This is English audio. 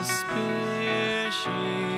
suspicion.